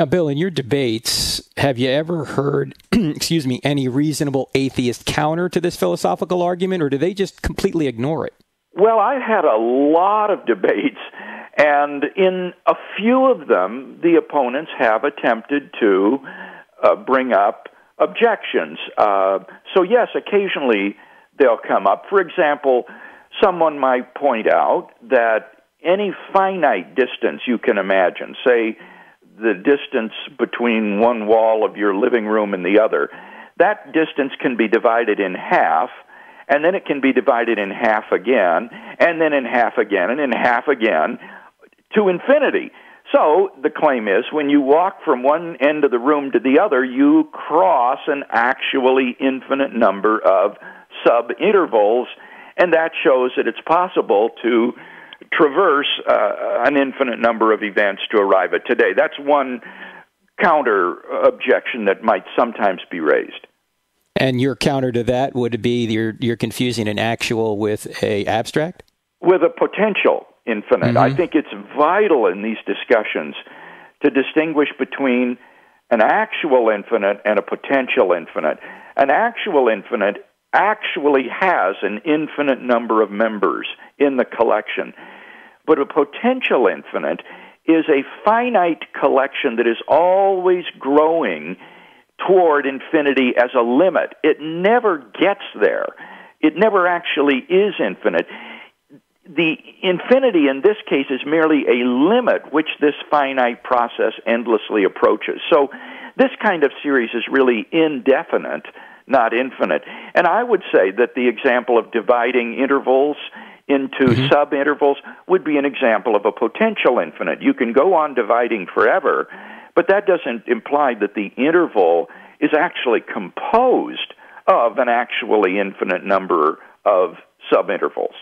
Now, Bill, in your debates, have you ever heard, any reasonable atheist counter to this philosophical argument, or do they just completely ignore it? Well, I've had a lot of debates, and in a few of them, the opponents have attempted to bring up objections. So, yes, occasionally they'll come up. For example, someone might point out that any finite distance you can imagine, say the distance between one wall of your living room and the other, that distance can be divided in half, and then it can be divided in half again, and then in half again, and in half again, to infinity. So the claim is when you walk from one end of the room to the other, you cross an actually infinite number of sub-intervals, and that shows that it's possible to traverse an infinite number of events to arrive at today. That's one counter-objection that might sometimes be raised. And your counter to that would be you're confusing an actual with an abstract? With a potential infinite. Mm-hmm. I think it's vital in these discussions to distinguish between an actual infinite and a potential infinite. An actual infinite actually has an infinite number of members in the collection, but a potential infinite is a finite collection that is always growing toward infinity as a limit. It never gets there. It never actually is infinite. The infinity in this case is merely a limit which this finite process endlessly approaches. So this kind of series is really indefinite, not infinite. And I would say that the example of dividing intervals into sub-intervals would be an example of a potential infinite. You can go on dividing forever, but that doesn't imply that the interval is actually composed of an actually infinite number of sub-intervals.